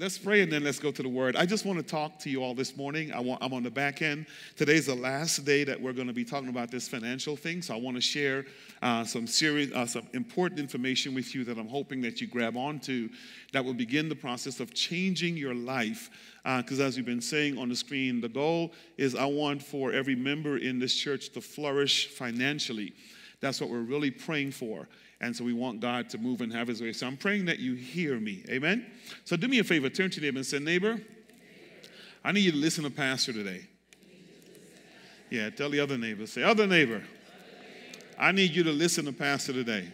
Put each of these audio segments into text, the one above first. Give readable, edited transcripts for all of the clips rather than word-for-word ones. Let's pray and then let's go to the Word. I just want to talk to you all this morning. I'm on the back end. Today's the last day that we're going to be talking about this financial thing, so I want to share some important information with you that I'm hoping that you grab onto that will begin the process of changing your life. Because as we've been saying on the screen, the goal is I want for every member in this church to flourish financially. That's what we're really praying for. And so we want God to move and have his way. So I'm praying that you hear me. Amen? So do me a favor. Turn to your neighbor and say, neighbor, I need you to listen to Pastor today. Yeah, tell the other neighbor. Say, other neighbor, I need you to listen to Pastor today.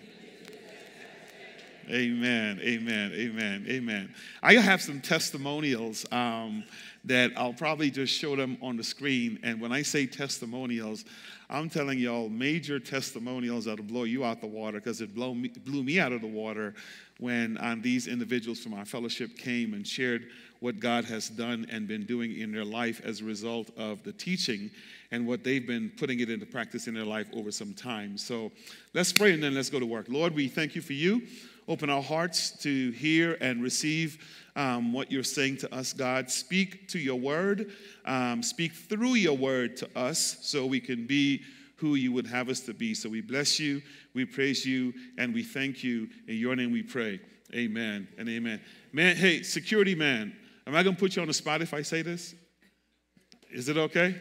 Amen, amen, amen, amen. I have some testimonials that I'll probably just show them on the screen. And when I say testimonials, I'm telling y'all major testimonials that'll blow you out the water, because it blew me out of the water when these individuals from our fellowship came and shared what God has done and been doing in their life as a result of the teaching and what they've been putting it into practice in their life over some time. So let's pray and then let's go to work. Lord, we thank you for you. Open our hearts to hear and receive what you're saying to us, God. Speak to your word. Speak through your word to us so we can be who you would have us to be. So we bless you, we praise you, and we thank you. In your name we pray. Amen and amen. Man, hey, security man, am I going to put you on the spot if I say this? Is it okay?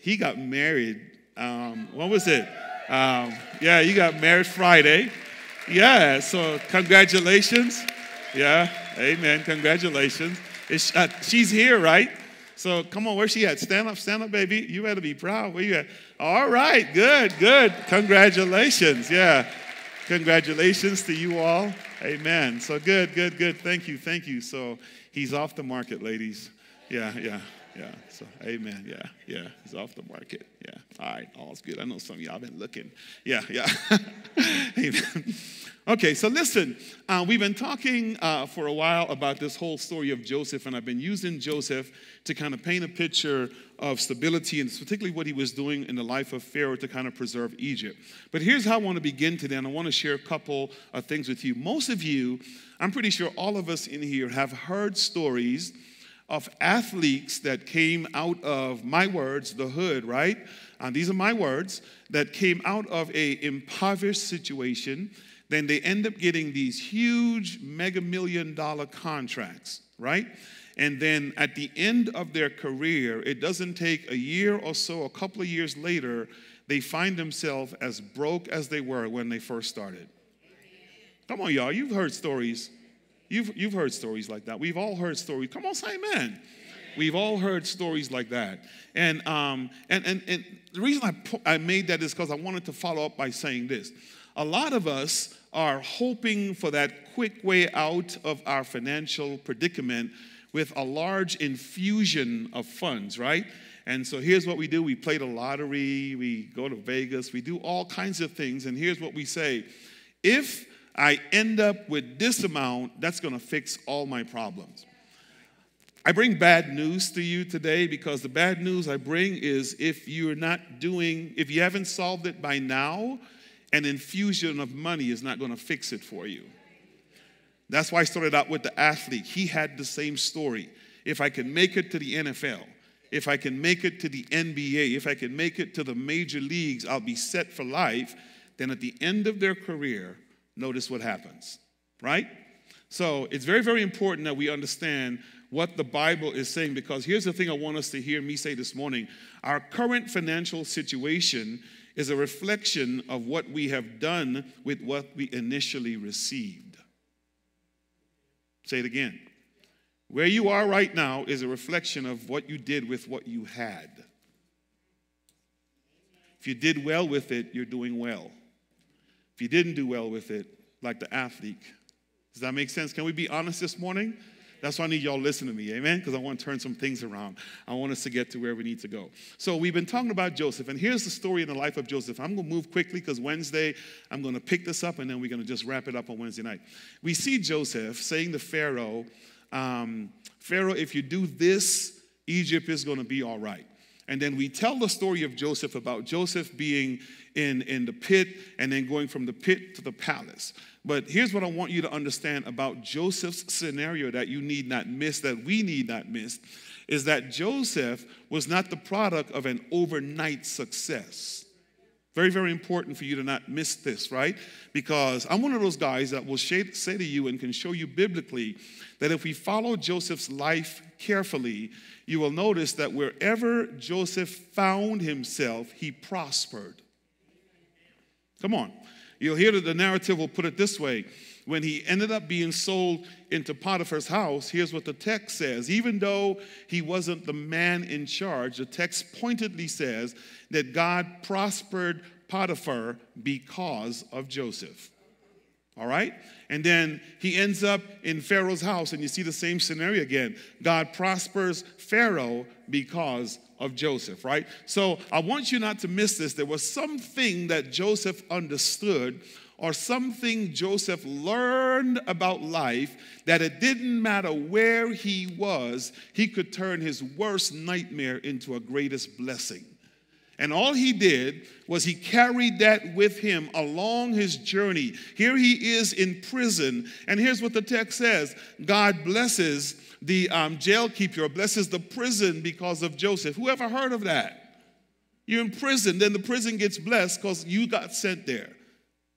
He got married. When was it? Yeah, you got married Friday. Yeah, so congratulations. Yeah, amen, congratulations. She's here, right? So come on, where's she at? Stand up, baby. You better be proud. Where you at? All right, good, good. Congratulations, yeah. Congratulations to you all. Amen. So good, good, good. Thank you, thank you. So he's off the market, ladies. Yeah, yeah. Yeah, so amen, yeah, yeah, he's off the market, yeah, all right, all's good. I know some of y'all been looking, yeah, yeah, amen. Okay, so listen, we've been talking for a while about this whole story of Joseph, and I've been using Joseph to kind of paint a picture of stability, and particularly what he was doing in the life of Pharaoh to kind of preserve Egypt. But here's how I want to begin today, and I want to share a couple of things with you. Most of you, I'm pretty sure all of us in here have heard stories of athletes that came out of, my words, the hood, right? And these are my words, that came out of an impoverished situation. Then they end up getting these huge mega-million-dollar contracts, right? And then at the end of their career, it doesn't take a year or so, a couple of years later, they find themselves as broke as they were when they first started. Come on, y'all, you've heard stories. You've heard stories like that. We've all heard stories. Come on, say amen. We've all heard stories like that. And the reason I made that is because I wanted to follow up by saying this. A lot of us are hoping for that quick way out of our financial predicament with a large infusion of funds, right? And so here's what we do. We play the lottery. We go to Vegas. We do all kinds of things. And here's what we say. If I end up with this amount, that's going to fix all my problems. I bring bad news to you today, because the bad news I bring is if you haven't solved it by now, an infusion of money is not going to fix it for you. That's why I started out with the athlete. He had the same story. If I can make it to the NFL, if I can make it to the NBA, if I can make it to the major leagues, I'll be set for life. Then at the end of their career, notice what happens, right? So it's very, very important that we understand what the Bible is saying, because here's the thing I want us to hear me say this morning. Our current financial situation is a reflection of what we have done with what we initially received. Say it again. Where you are right now is a reflection of what you did with what you had. If you did well with it, you're doing well. If you didn't do well with it, like the athlete. Does that make sense? Can we be honest this morning? That's why I need y'all to listen to me, amen? Because I want to turn some things around. I want us to get to where we need to go. So we've been talking about Joseph, and here's the story in the life of Joseph. I'm going to move quickly because Wednesday I'm going to pick this up, and then we're going to just wrap it up on Wednesday night. We see Joseph saying to Pharaoh, Pharaoh, if you do this, Egypt is going to be all right. And then we tell the story of Joseph, about Joseph being in the pit and then going from the pit to the palace. But here's what I want you to understand about Joseph's scenario that you need not miss, that we need not miss, is that Joseph was not the product of an overnight success. Very, very important for you to not miss this, right? Because I'm one of those guys that will say to you and can show you biblically that if we follow Joseph's life carefully, you will notice that wherever Joseph found himself, he prospered. Come on. You'll hear that the narrative will put it this way. When he ended up being sold into Potiphar's house, here's what the text says. Even though he wasn't the man in charge, the text pointedly says that God prospered Potiphar because of Joseph. All right? And then he ends up in Pharaoh's house, and you see the same scenario again. God prospers Pharaoh because of Joseph, right? So I want you not to miss this. There was something that Joseph understood, or something Joseph learned about life, that it didn't matter where he was, he could turn his worst nightmare into a greatest blessing. And all he did was he carried that with him along his journey. Here he is in prison, and here's what the text says. God blesses the jailkeeper, or blesses the prison because of Joseph. Who ever heard of that? You're in prison, then the prison gets blessed because you got sent there.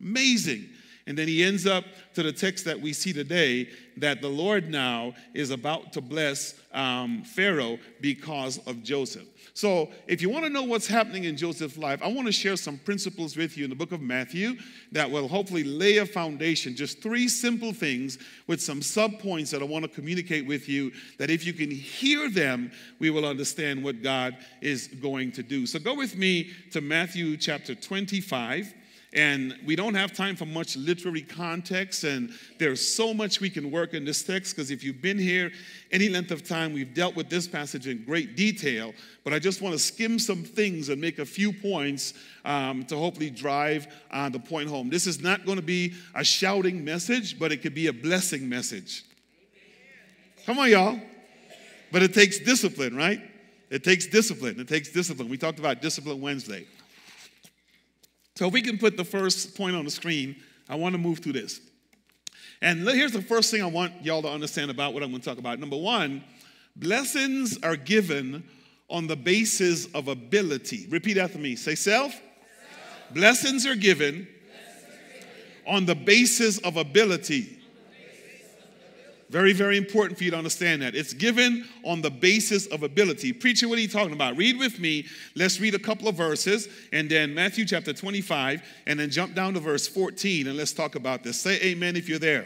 Amazing. And then he ends up to the text that we see today, that the Lord now is about to bless Pharaoh because of Joseph. So if you want to know what's happening in Joseph's life, I want to share some principles with you in the book of Matthew that will hopefully lay a foundation, just three simple things with some sub-points that I want to communicate with you, that if you can hear them, we will understand what God is going to do. So go with me to Matthew chapter 25. And we don't have time for much literary context, and there's so much we can work in this text, because if you've been here any length of time, we've dealt with this passage in great detail. But I just want to skim some things and make a few points to hopefully drive the point home. This is not going to be a shouting message, but it could be a blessing message. Come on, y'all. But it takes discipline, right? It takes discipline. It takes discipline. We talked about discipline Wednesday. So if we can put the first point on the screen, I want to move through this. And here's the first thing I want y'all to understand about what I'm going to talk about. Number one, blessings are given on the basis of ability. Repeat after me. Say self. Blessings are given on the basis of ability. Very, very important for you to understand that. It's given on the basis of ability. Preacher, what are you talking about? Read with me. Let's read a couple of verses, and then Matthew chapter 25, and then jump down to verse 14, and let's talk about this. Say amen if you're there.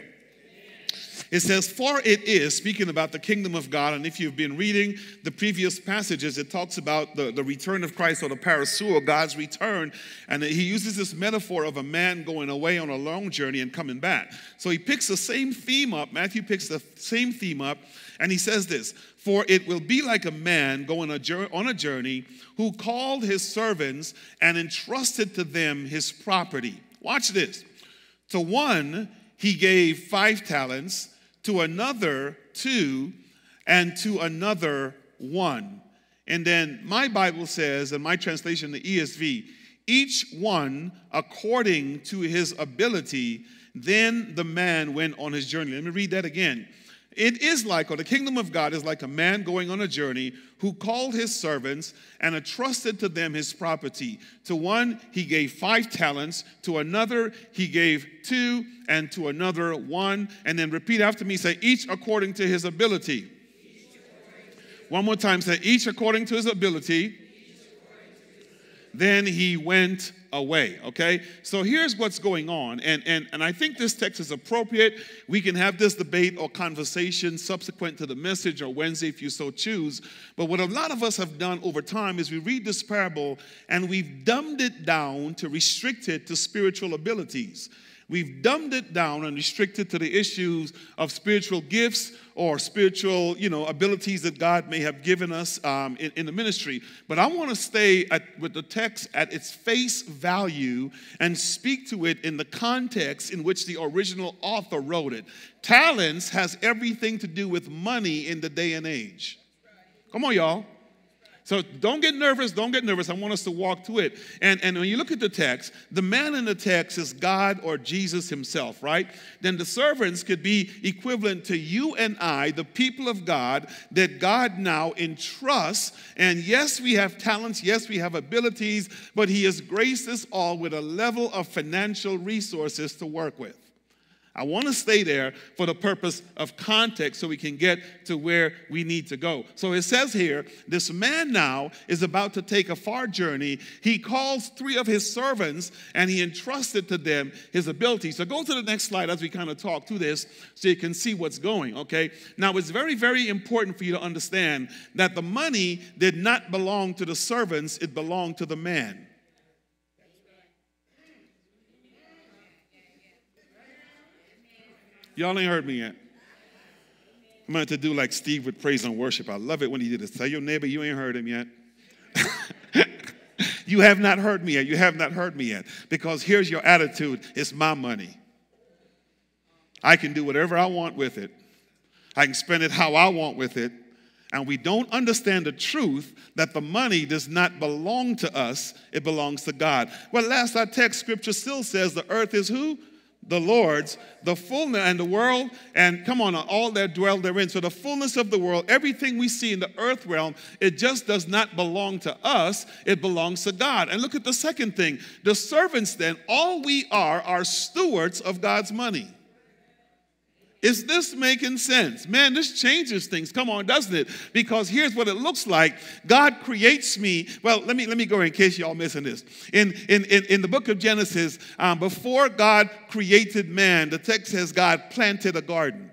It says, for it is, speaking about the kingdom of God, and if you've been reading the previous passages, it talks about the return of Christ, or the parousia, God's return, and he uses this metaphor of a man going away on a long journey and coming back. So he picks the same theme up, Matthew picks the same theme up, and he says this, for it will be like a man going on a journey who called his servants and entrusted to them his property. Watch this. To one, he gave 5 talents, to another 2, and to another 1. And then my Bible says, in my translation, the ESV, each one according to his ability, then the man went on his journey. Let me read that again. It is like, or the kingdom of God is like a man going on a journey who called his servants and entrusted to them his property. To one, he gave 5 talents. To another, he gave 2, and to another 1. And then repeat after me, say, each according to his ability. One more time, say, each according to his ability. Then he went away, okay? So here's what's going on, and I think this text is appropriate. We can have this debate or conversation subsequent to the message, or Wednesday if you so choose. But what a lot of us have done over time is we read this parable, and we've dumbed it down to restrict it to spiritual abilities. We've dumbed it down and restricted to the issues of spiritual gifts or spiritual, abilities that God may have given us in the ministry. But I want to stay with the text at its face value and speak to it in the context in which the original author wrote it. Talents has everything to do with money in the day and age. Come on, y'all. So don't get nervous. Don't get nervous. I want us to walk through it. And when you look at the text, the man in the text is God or Jesus himself, right? Then the servants could be equivalent to you and I, the people of God, that God now entrusts. And yes, we have talents. Yes, we have abilities. But he has graced us all with a level of financial resources to work with. I want to stay there for the purpose of context so we can get to where we need to go. So it says here, this man now is about to take a far journey. He calls three of his servants and he entrusted to them his ability. So go to the next slide as we kind of talk through this so you can see what's going, okay? Now it's very, very important for you to understand that the money did not belong to the servants. It belonged to the man. Y'all ain't heard me yet. I'm going to do like Steve with praise and worship. I love it when he did this. Tell your neighbor you ain't heard him yet. You have not heard me yet. You have not heard me yet. Because here's your attitude. It's my money. I can do whatever I want with it. I can spend it how I want with it. And we don't understand the truth that the money does not belong to us. It belongs to God. Well, last I text, scripture still says the earth is who? The Lord's, the fullness, and the world, and come on, all that dwell therein. So the fullness of the world, everything we see in the earth realm, it just does not belong to us. It belongs to God. And look at the second thing. The servants then, all we are stewards of God's money. Is this making sense? Man, this changes things. Come on, doesn't it? Because here's what it looks like. God creates me. Well, let me go in case y'all missing this. In the book of Genesis, before God created man, the text says God planted a garden.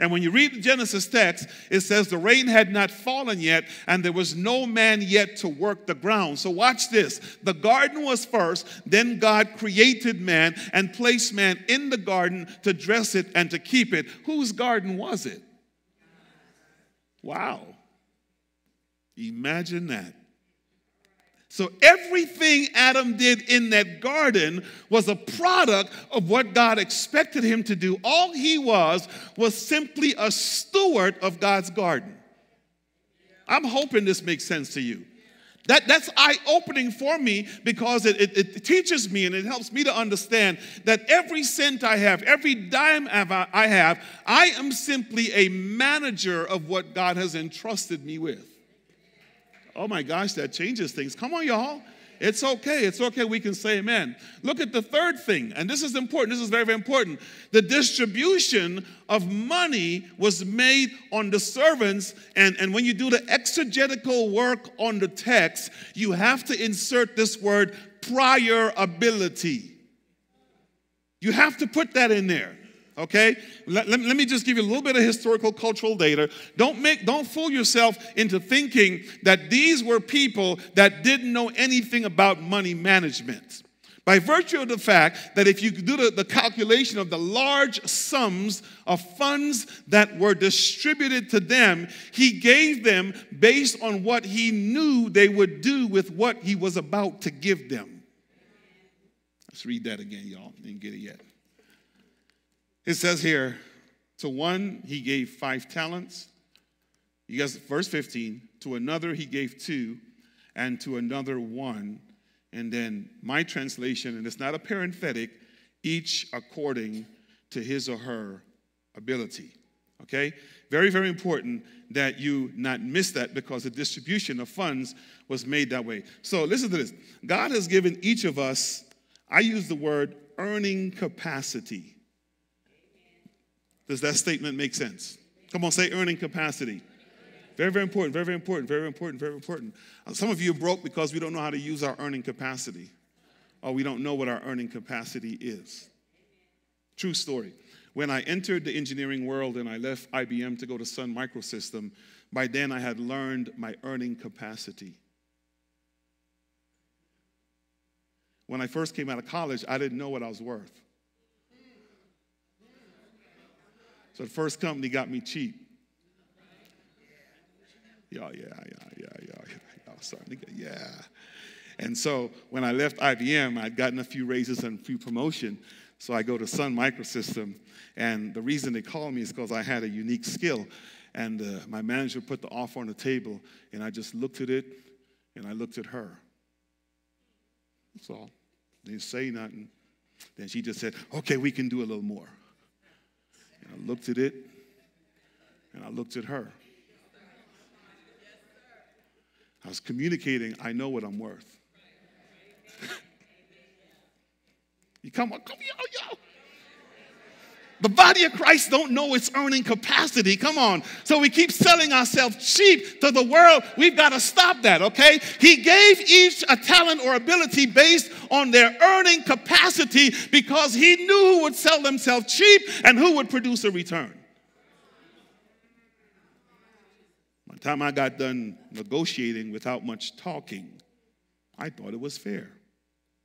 And when you read the Genesis text, it says the rain had not fallen yet, and there was no man yet to work the ground. So watch this. The garden was first, then God created man and placed man in the garden to dress it and to keep it. Whose garden was it? Wow. Imagine that. So everything Adam did in that garden was a product of what God expected him to do. All he was simply a steward of God's garden. I'm hoping this makes sense to you. That's eye-opening for me because it teaches me and it helps me to understand that every cent I have, every dime I have, I am simply a manager of what God has entrusted me with. Oh, my gosh, that changes things. Come on, y'all. It's okay. It's okay. We can say amen. Look at the third thing, and this is important. This is very, very important. The distribution of money was made on the servants, and when you do the exegetical work on the text, you have to insert this word prior ability. You have to put that in there. Okay, let me just give you a little bit of historical, cultural data. Don't fool yourself into thinking that these were people that didn't know anything about money management. By virtue of the fact that if you do the calculation of the large sums of funds that were distributed to them, he gave them based on what he knew they would do with what he was about to give them. Let's read that again, y'all. Didn't get it yet. It says here, to one, he gave 5 talents. You guys, verse 15, to another, he gave 2, and to another 1. And then my translation, and it's not a parenthetic, each according to his or her ability. Okay? Very, very important that you not miss that because the distribution of funds was made that way. So listen to this. God has given each of us, I use the word earning capacity. Does that statement make sense? Come on, say earning capacity. Very, very important, very, very important, very important, very important. Some of you are broke because we don't know how to use our earning capacity, or we don't know what our earning capacity is. True story. When I entered the engineering world and I left IBM to go to Sun Microsystem, by then I had learned my earning capacity. When I first came out of college, I didn't know what I was worth. So the first company got me cheap. And so when I left IBM, I'd gotten a few raises and a few promotions. So I go to Sun Microsystem, and the reason they called me is because I had a unique skill. And my manager put the offer on the table, and I just looked at it, and I looked at her. That's all. Didn't say nothing. Then she just said, okay, we can do a little more. And I looked at it, and I looked at her. I was communicating, I know what I'm worth. You come on, yo. The body of Christ don't know its earning capacity. Come on. So we keep selling ourselves cheap to the world. We've got to stop that, okay? He gave each a talent or ability based on their earning capacity because he knew who would sell themselves cheap and who would produce a return. By the time I got done negotiating without much talking, I thought it was fair.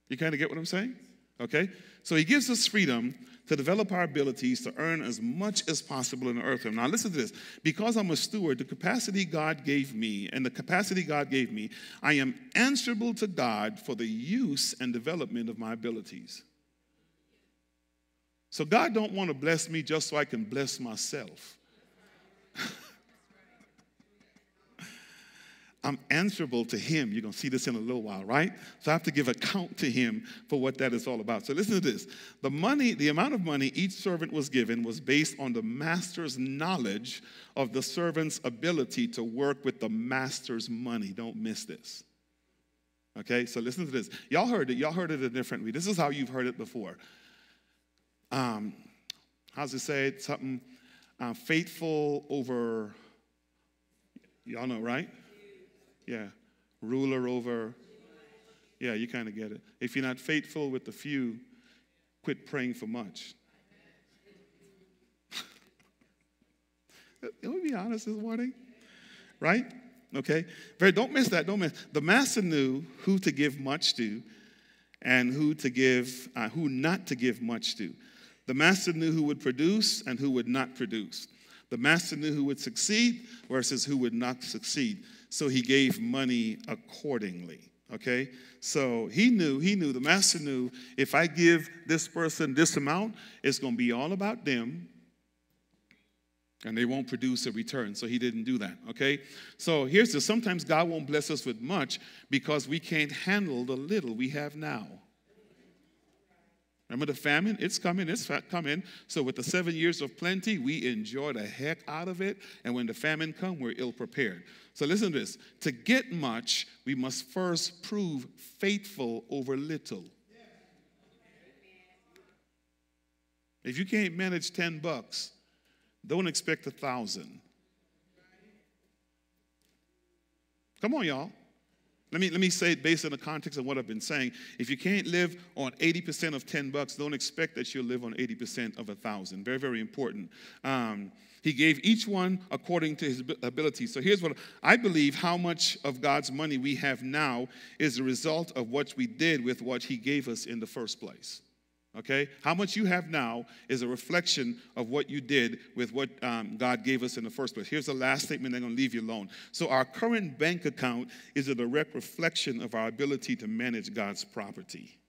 You kind of get what I'm saying? Okay? So he gives us freedom to develop our abilities to earn as much as possible in the earth. Now listen to this. Because I'm a steward, the capacity God gave me, I am answerable to God for the use and development of my abilities. So God don't want to bless me just so I can bless myself. I'm answerable to him. You're going to see this in a little while, right? So I have to give account to him for what that is all about. So listen to this. The amount of money each servant was given was based on the master's knowledge of the servant's ability to work with the master's money. Don't miss this. Okay? So listen to this. Y'all heard it. Y'all heard it a different way. This is how you've heard it before. How's it say? Something faithful over, y'all know, right? Yeah, ruler over. Yeah, you kind of get it. If you're not faithful with the few, quit praying for much. Can we be honest this morning? Right? Okay. Don't miss that. Don't miss. The master knew who to give much to and who not to give much to. The master knew who would produce and who would not produce. The master knew who would succeed versus who would not succeed. So he gave money accordingly, okay? So he knew, the master knew, if I give this person this amount, it's going to be all about them, and they won't produce a return. So he didn't do that, okay? So here's the, sometimes God won't bless us with much because we can't handle the little we have now. Remember the famine? It's coming. So with the 7 years of plenty, we enjoy the heck out of it. And when the famine comes, we're ill-prepared. So listen to this. To get much, we must first prove faithful over little. If you can't manage 10 bucks, don't expect 1,000. Come on, y'all. Let me say it based on the context of what I've been saying. If you can't live on 80% of 10 bucks, don't expect that you'll live on 80% of 1,000. Very, very important. He gave each one according to his ability. So here's what I believe: how much of God's money we have now is the result of what we did with what he gave us in the first place. Okay? How much you have now is a reflection of what you did with what God gave us in the first place. Here's the last statement I'm going to leave you alone. So our current bank account is a direct reflection of our ability to manage God's property.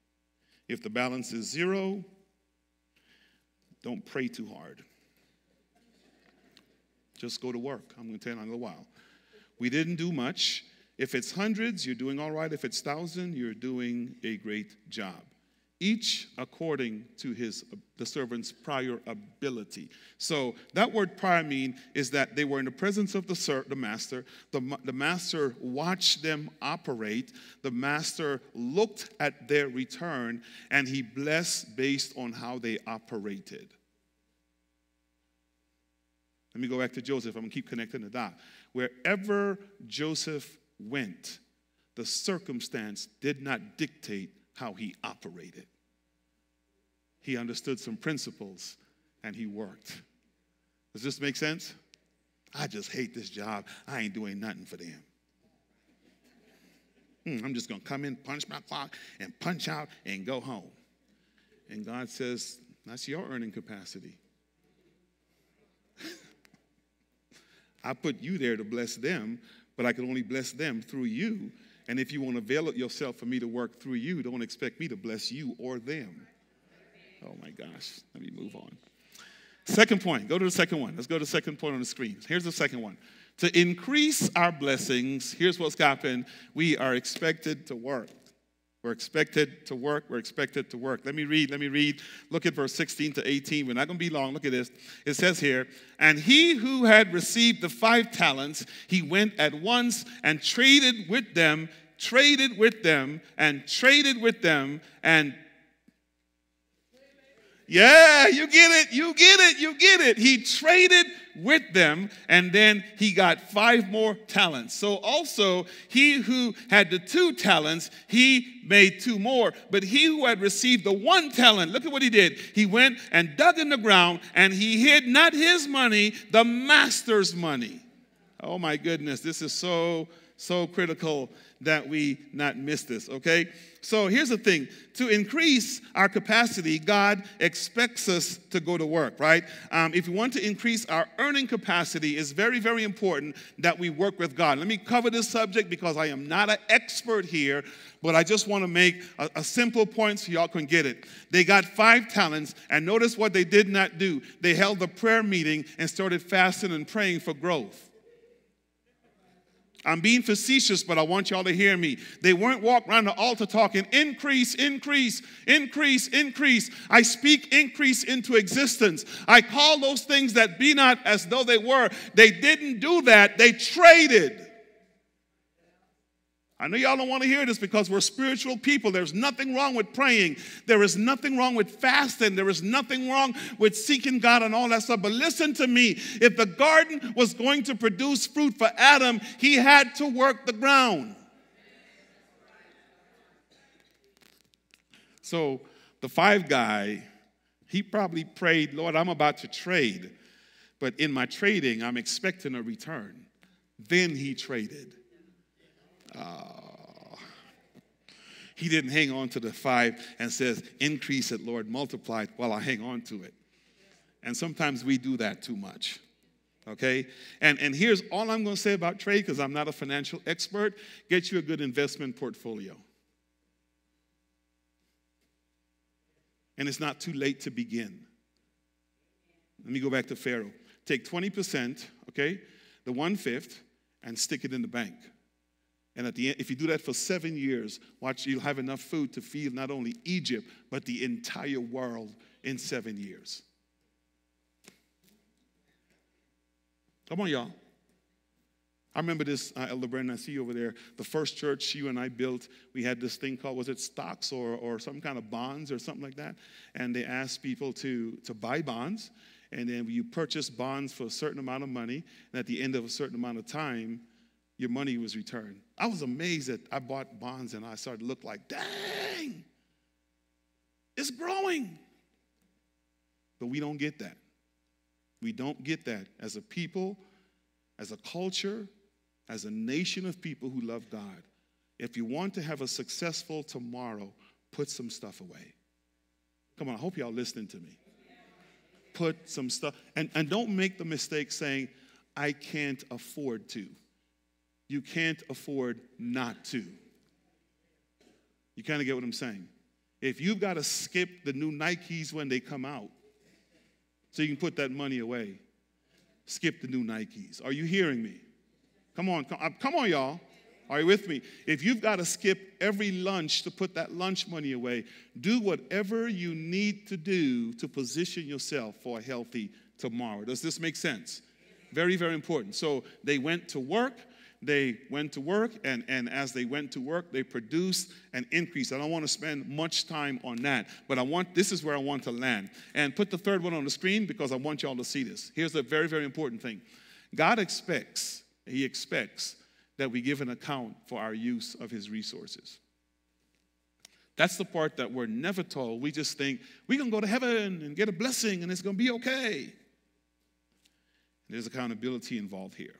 If the balance is zero, don't pray too hard. Just go to work. I'm going to tell you in a little while. We didn't do much. If it's hundreds, you're doing all right. If it's 1,000, you're doing a great job. Each according to the servant's prior ability. So that word prior is that they were in the presence of the master. The master watched them operate. The master looked at their return, and he blessed based on how they operated. Let me go back to Joseph. I'm going to keep connecting the dots. Wherever Joseph went, the circumstance did not dictate how he operated. He understood some principles and he worked. Does this make sense? I just hate this job. I ain't doing nothing for them. I'm just going to come in, punch my clock, and punch out and go home. And God says, that's your earning capacity. I put you there to bless them, but I can only bless them through you. And if you want to avail yourself for me to work through you, don't expect me to bless you or them. Oh, my gosh. Let me move on. Second point. Go to the second one. Let's go to the second point on the screen. Here's the second one. To increase our blessings, here's what's happened. We are expected to work. We're expected to work. We're expected to work. Let me read. Look at verse 16 to 18. We're not going to be long. Look at this. It says here, and he who had received the 5 talents, he went at once and traded with them. Yeah, you get it. He traded with them, and then he got 5 more talents. So also, he who had the 2 talents, he made 2 more. But he who had received the 1 talent, look at what he did. He went and dug in the ground, and he hid not his money, the master's money. Oh, my goodness, this is so critical that we not miss this, okay? So here's the thing. To increase our capacity, God expects us to go to work, right? If you want to increase our earning capacity, it's very, very important that we work with God. Let me cover this subject because I am not an expert here, but I just want to make a simple point so y'all can get it. They got 5 talents, and notice what they did not do. They held a prayer meeting and started fasting and praying for growth. I'm being facetious, but I want y'all to hear me. They weren't walking around the altar talking, increase. I speak increase into existence. I call those things that be not as though they were. They didn't do that. They traded. I know y'all don't want to hear this because we're spiritual people. There's nothing wrong with praying. There is nothing wrong with fasting. There is nothing wrong with seeking God and all that stuff. But listen to me. If the garden was going to produce fruit for Adam, he had to work the ground. So the 5 guy, he probably prayed, Lord, I'm about to trade. But in my trading, I'm expecting a return. Then he traded. He didn't hang on to the 5 and says, increase it, Lord, multiply it while I hang on to it. And sometimes we do that too much, okay? And here's all I'm going to say about trade because I'm not a financial expert. Get you a good investment portfolio. And it's not too late to begin. Let me go back to Pharaoh. Take 20%, okay, the 1/5, and stick it in the bank. And at the end, if you do that for 7 years, watch, you'll have enough food to feed not only Egypt, but the entire world in 7 years. Come on, y'all. I remember this, Elder Brennan, I see you over there. The first church you and I built, we had this thing called, was it stocks or some kind of bonds or something like that? And they asked people to buy bonds. And then you purchase bonds for a certain amount of money. And at the end of a certain amount of time, your money was returned. I was amazed that I bought bonds and I started to look like, dang, it's growing. But we don't get that. We don't get that as a people, as a culture, as a nation of people who love God. If you want to have a successful tomorrow, put some stuff away. Come on, I hope y'all listening to me. Put some stuff. And don't make the mistake saying, I can't afford to. You can't afford not to. You kind of get what I'm saying? If you've got to skip the new Nikes when they come out so you can put that money away, skip the new Nikes. Are you hearing me? Come on, y'all. Are you with me? If you've got to skip every lunch to put that lunch money away, do whatever you need to do to position yourself for a healthy tomorrow. Does this make sense? Very, very important. So they went to work. They went to work, and as they went to work, they produced an increase. I don't want to spend much time on that, but this is where I want to land. And put the third one on the screen because I want y'all to see this. Here's a very, very important thing. God expects, he expects that we give an account for our use of his resources. That's the part that we're never told. We just think, we're going to go to heaven and get a blessing, and it's going to be okay. There's accountability involved here.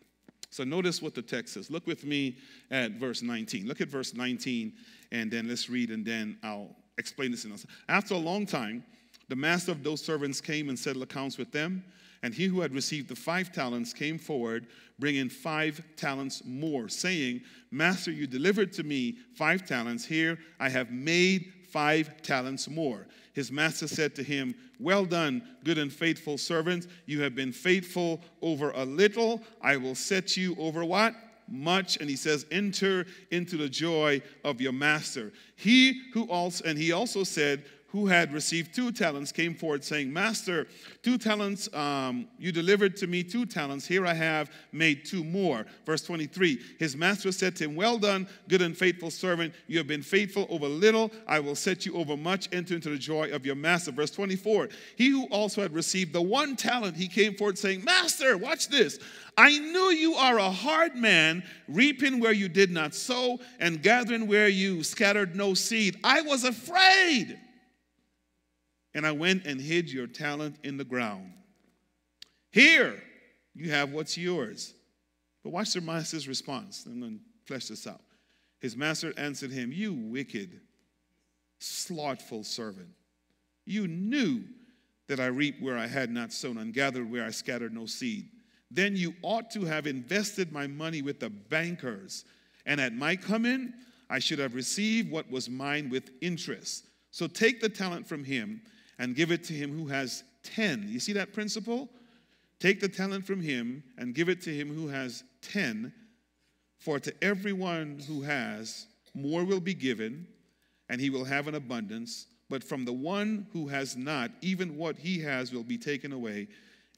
So notice what the text says. Look with me at verse 19. Look at verse 19, and then let's read, and then I'll explain this. After a long time, the master of those servants came and settled accounts with them, and he who had received the 5 talents came forward, bringing 5 talents more, saying, Master, you delivered to me 5 talents. Here I have made 5 talents more. His master said to him, well done, good and faithful servant. You have been faithful over a little. I will set you over what? Much. And he says, enter into the joy of your master. He also said, who had received 2 talents, came forward saying, Master, 2 talents, you delivered to me 2 talents. Here I have made 2 more. Verse 23, his master said to him, well done, good and faithful servant. You have been faithful over little. I will set you over much. Enter into the joy of your master. Verse 24, he who also had received the 1 talent, he came forward saying, Master, watch this. I knew you are a hard man, reaping where you did not sow and gathering where you scattered no seed. I was afraid. And I went and hid your talent in the ground. Here, you have what's yours. But watch the master's response. I'm going to flesh this out. His master answered him, you wicked, slothful servant. You knew that I reaped where I had not sown and gathered where I scattered no seed. Then you ought to have invested my money with the bankers. And at my coming, I should have received what was mine with interest. So take the talent from him and give it to him who has 10. You see that principle? Take the talent from him and give it to him who has 10. For to everyone who has, more will be given, and he will have an abundance. But from the one who has not, even what he has will be taken away.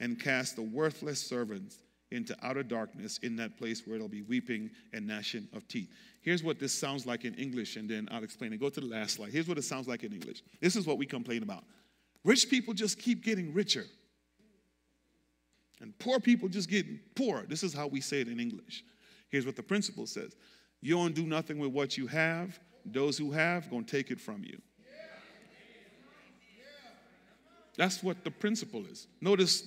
And cast the worthless servant into outer darkness, in that place where it'll be weeping and gnashing of teeth. Here's what this sounds like in English, and then I'll explain it. Go to the last slide. Here's what it sounds like in English. This is what we complain about. Rich people just keep getting richer. And poor people just get poorer. This is how we say it in English. Here's what the principle says. You don't do nothing with what you have. Those who have are going to take it from you. That's what the principle is. Notice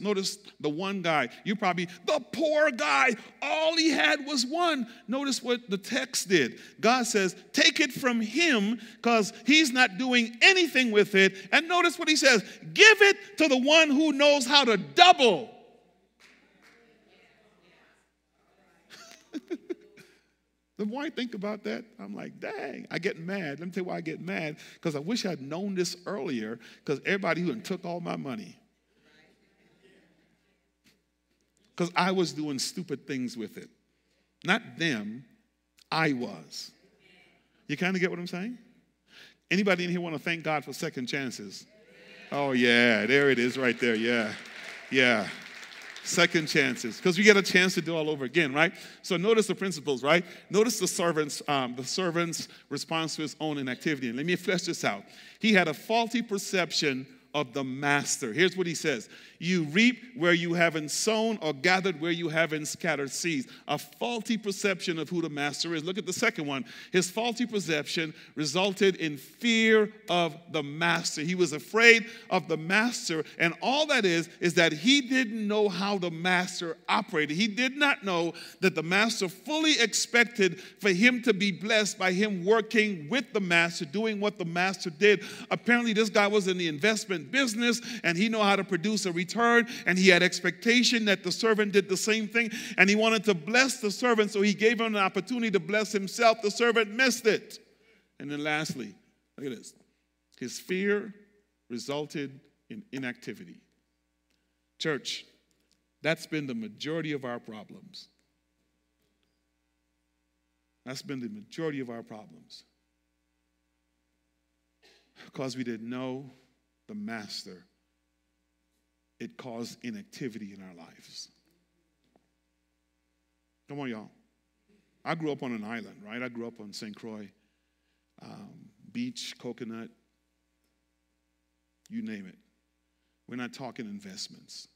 the one guy. You probably, the poor guy, all he had was 1. Notice what the text did. God says, take it from him because he's not doing anything with it. And notice what he says. Give it to the one who knows how to double. The more I think about that, I'm like, dang, I get mad. Let me tell you why I get mad, because I wish I'd known this earlier, because everybody who took all my money. Because I was doing stupid things with it. Not them, I was. You kind of get what I'm saying? Anybody in here want to thank God for second chances? Oh, yeah, there it is right there, yeah, yeah. Second chances, because we get a chance to do all over again, right? So notice the principles, right? Notice the servant's response to his own inactivity. And let me flesh this out. He had a faulty perception of the master. Here's what he says. You reap where you haven't sown or gathered where you haven't scattered seeds. A faulty perception of who the master is. Look at the second one. His faulty perception resulted in fear of the master. He was afraid of the master, and all that is that he didn't know how the master operated. He did not know that the master fully expected for him to be blessed by him working with the master, doing what the master did. Apparently, this guy was in the investment business, and he knew how to produce a return. And he had expectation that the servant did the same thing, and he wanted to bless the servant, so he gave him an opportunity to bless himself. The servant missed it. And then lastly, look at this. His fear resulted in inactivity. Church, that's been the majority of our problems. That's been the majority of our problems. Because we didn't know the master. It caused inactivity in our lives. Come on, y'all. I grew up on an island, right? I grew up on St. Croix, beach, coconut, you name it. We're not talking investments.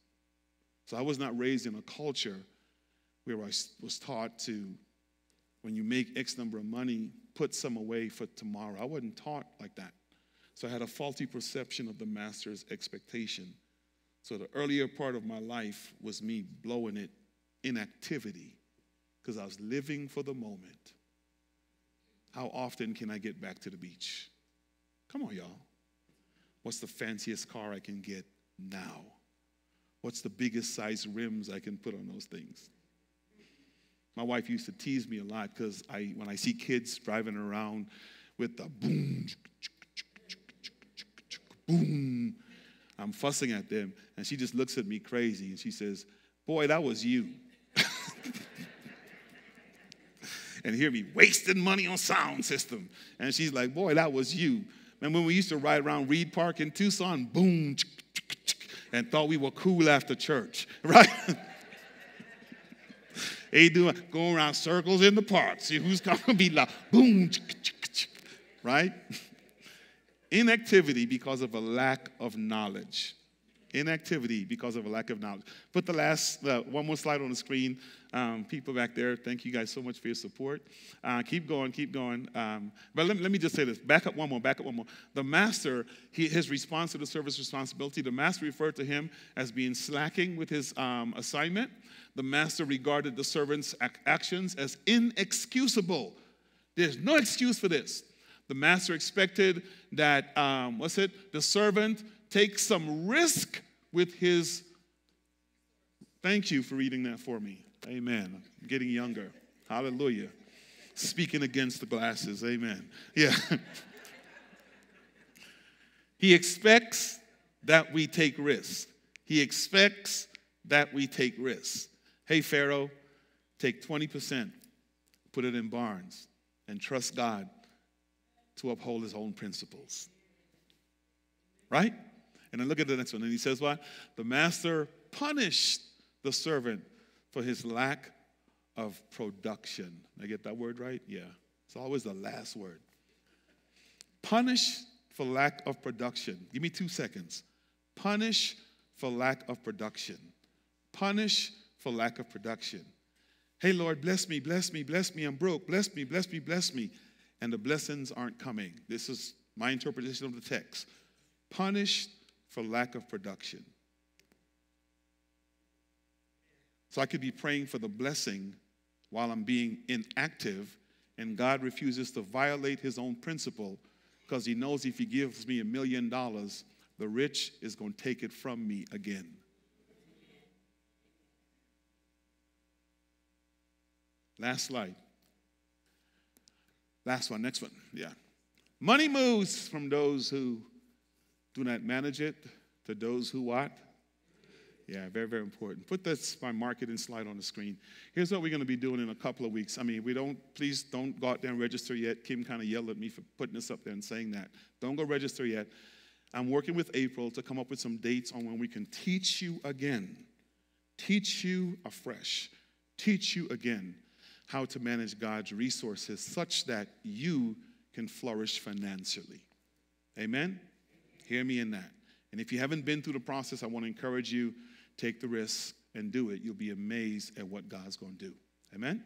So I was not raised in a culture where I was taught to, when you make X number of money, put some away for tomorrow. I wasn't taught like that. So I had a faulty perception of the master's expectation. So the earlier part of my life was me blowing it in activity because I was living for the moment. How often can I get back to the beach? Come on, y'all. What's the fanciest car I can get now? What's the biggest size rims I can put on those things? My wife used to tease me a lot because when I see kids driving around with the boom, boom. I'm fussing at them. And she just looks at me crazy, and she says, boy, that was you. And hear me, wasting money on sound system. And she's like, boy, that was you. And when we used to ride around Reed Park in Tucson, boom, and thought we were cool after church, right? They do go around circles in the park, see who's going to be loud, boom, right? Inactivity because of a lack of knowledge. Inactivity because of a lack of knowledge. Put the last, one more slide on the screen. People back there, thank you guys so much for your support. Keep going. But let me just say this. Back up one more. The master, his response to the servant's responsibility, the master referred to him as being slacking with his assignment. The master regarded the servant's actions as inexcusable. There's no excuse for this. The master expected that, the servant take some risk with his, thank you for reading that for me. Amen. I'm getting younger. Hallelujah. Speaking against the glasses. Amen. Yeah. He expects that we take risks. He expects that we take risks. Hey, Pharaoh, take 20%, put it in barns, and trust God to uphold his own principles. Right? And then look at the next one. And he says what? The master punished the servant for his lack of production. Did I get that word right? Yeah. It's always the last word. Punish for lack of production. Give me 2 seconds. Punish for lack of production. Punish for lack of production. Hey, Lord, bless me. I'm broke. Bless me. And the blessings aren't coming. This is my interpretation of the text. Punished for lack of production. So I could be praying for the blessing while I'm being inactive, and God refuses to violate his own principle because he knows if he gives me $1 million, the rich is going to take it from me again. Last slide. Last one, next one, yeah. Money moves from those who do not manage it to those who what? Yeah, very, very important. Put this, my marketing slide on the screen. Here's what we're going to be doing in a couple of weeks. I mean, please don't go out there and register yet. Kim kind of yelled at me for putting this up there and saying that. Don't go register yet. I'm working with April to come up with some dates on when we can teach you again. Teach you afresh. Teach you again how to manage God's resources such that you can flourish financially. Amen? Hear me in that. And if you haven't been through the process, I want to encourage you, take the risk and do it. You'll be amazed at what God's going to do. Amen?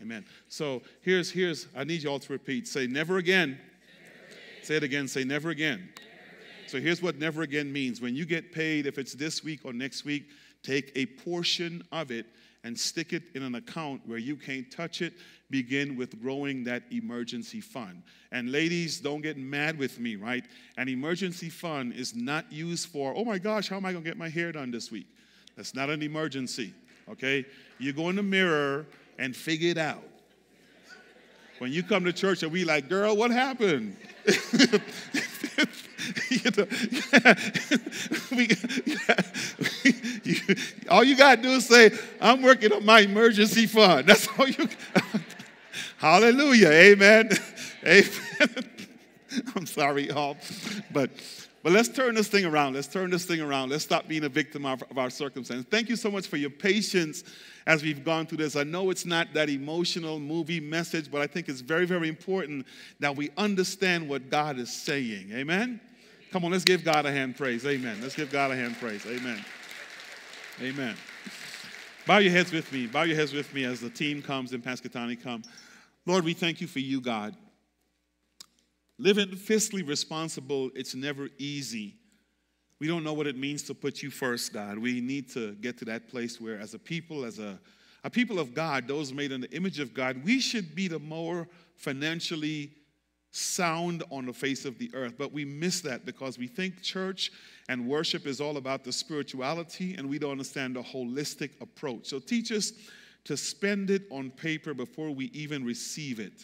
Amen. So here's I need you all to repeat. Say, never again. Never again. Say it again. Say, never again. Never again. So here's what never again means. When you get paid, if it's this week or next week, take a portion of it and stick it in an account where you can't touch it. Begin with growing that emergency fund. And ladies, don't get mad with me, right? An emergency fund is not used for, oh my gosh, how am I going to get my hair done this week? That's not an emergency, okay? You go in the mirror and figure it out. When you come to church and we like, girl, what happened? You know, all you got to do is say, I'm working on my emergency fund. That's all you got. Hallelujah. Amen. Amen. I'm sorry, y'all. But let's turn this thing around. Let's stop being a victim of our circumstance. Thank you so much for your patience as we've gone through this. I know it's not that emotional movie message, but I think it's very, very important that we understand what God is saying. Amen? Come on, let's give God a hand praise. Amen. Let's give God a hand praise. Amen. Amen. Bow your heads with me. Bow your heads with me as the team comes and Pastor Tani come. Lord, we thank you for you, God. Living fiscally responsible, it's never easy. We don't know what it means to put you first, God. We need to get to that place where as a people, as a people of God, those made in the image of God, we should be the more financially sound on the face of the earth. But we miss that because we think church and worship is all about the spirituality, and we don't understand the holistic approach. So teach us to spend it on paper before we even receive it.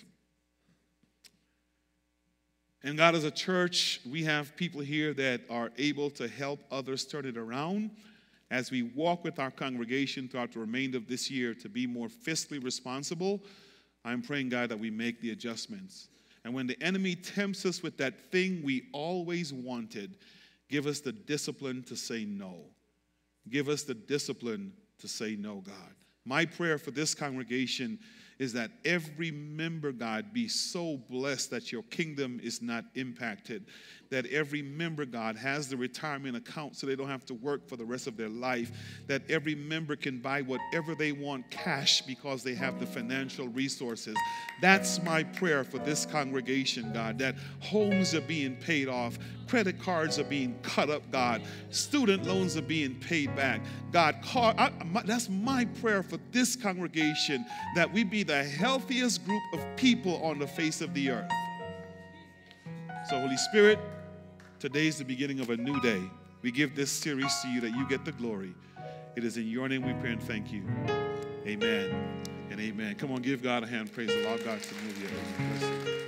And God, as a church, we have people here that are able to help others turn it around as we walk with our congregation throughout the remainder of this year to be more fiscally responsible. I'm praying, God, that we make the adjustments. And when the enemy tempts us with that thing we always wanted, give us the discipline to say no. Give us the discipline to say no, God. My prayer for this congregation is that every member, God, be so blessed that your kingdom is not impacted, that every member, God, has the retirement account so they don't have to work for the rest of their life, that every member can buy whatever they want cash because they have the financial resources. That's my prayer for this congregation, God, that homes are being paid off, credit cards are being cut up, God, student loans are being paid back. God, that's my prayer for this congregation, that we be the healthiest group of people on the face of the earth. So, Holy Spirit, today's the beginning of a new day. We give this series to you that you get the glory. It is in your name we pray and thank you. Amen and amen. Come on, give God a hand. Praise the Lord. God's to move you.